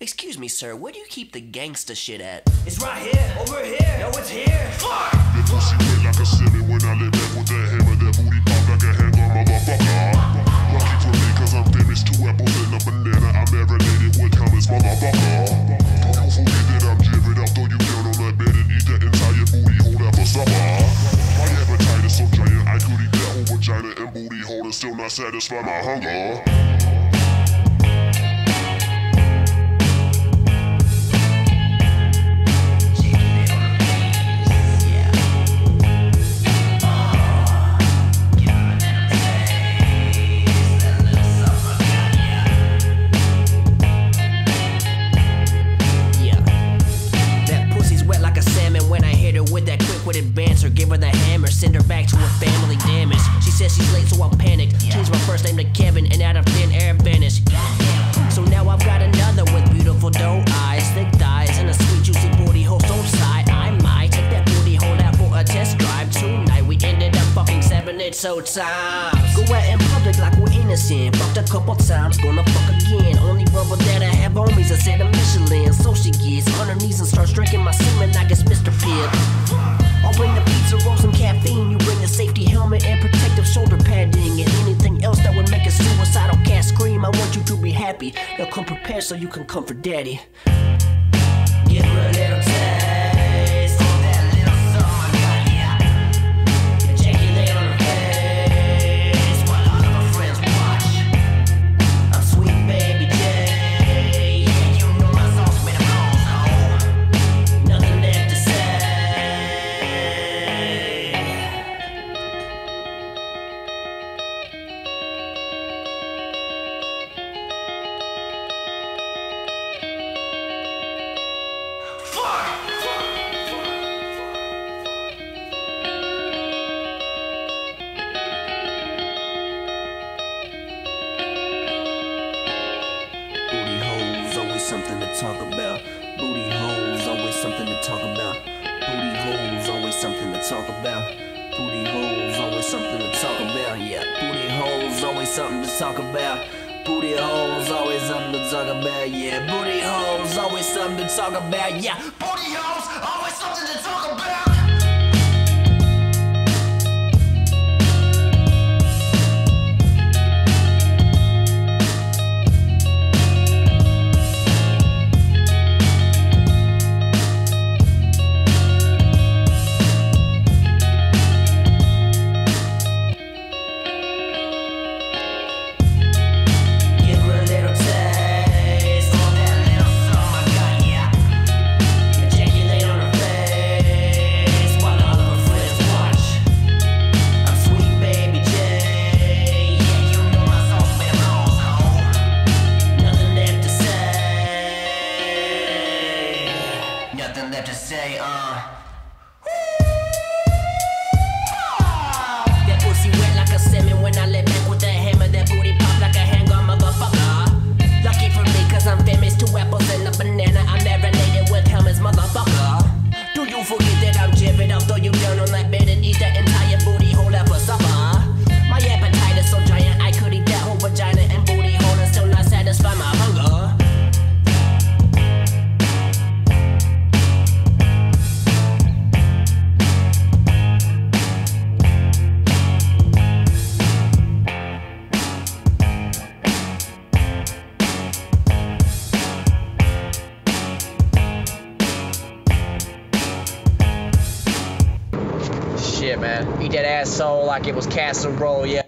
Excuse me, sir, where do you keep the gangsta shit at? It's right here, over here, no, it's here. Fuck! That pussy went like a city when I lay back with that hammer. That booty pop like a handgun, motherfucker. Lucky for me, cause I'm famous. Two apples and a banana, I'm marinated with Hellman's, motherfucker. Don't forget that I'm jivin', I'll throw you down on that bed and eat that entire booty hole out for supper. My appetite is so giant, I could eat that whole vagina and booty hole and still not satisfy my hunger. Banter, give her the hammer, send her back to her family damage. She says she's late, so I panicked. Changed my first name to Kevin, and out of thin air vanished. So now I've got another with beautiful doe eyes, thick thighs, and a sweet juicy booty hole. So side, I might take that booty hole out for a test drive tonight. We ended up fucking 7 it so times. Go out in public like we're innocent. Fucked a couple times, gonna fuck again. Only rubber that I have on me's a set of Michelin. So she gets on her knees and starts drinking my semen like it's Mr. Pibb. I'll bring the pizza rolls and caffeine. You bring the safety helmet and protective shoulder padding, and anything else that would make a suicidal cat scream. I want you to be happy. Now come prepared so you can comfort daddy. Get a little taste of that little song I got ya. Ejaculate on her face while all of her friends watch. I'm sweet baby J. Yeah, you know my sauce made a cause home. Nothing left to say. Something to talk about. Booty holes, always something to talk about. Booty holes, always something to talk about. Booty holes, always something to talk about. Yeah, booty holes, always something to talk about. Booty holes, always something to talk about. Yeah, booty holes, always something to talk about. Yeah, booty holes, always something to talk about. Nothing left to say, That pussy wet like a salmon when I lay back with that hammer. That booty pop like a handgun, motherfucker. Lucky for me, cause I'm famous. Two apples and a banana, I'm marinated with Hellman's, motherfucker. Do you forget that I'm jivin'? I'll throw you down on that bed and eat that entire booty hole out for supper. My appetite is so giant, I could eat that whole vagina and booty hole and still not satisfy my hunger. Shit, man. Eat that asshole like it was Castle Rock, yeah.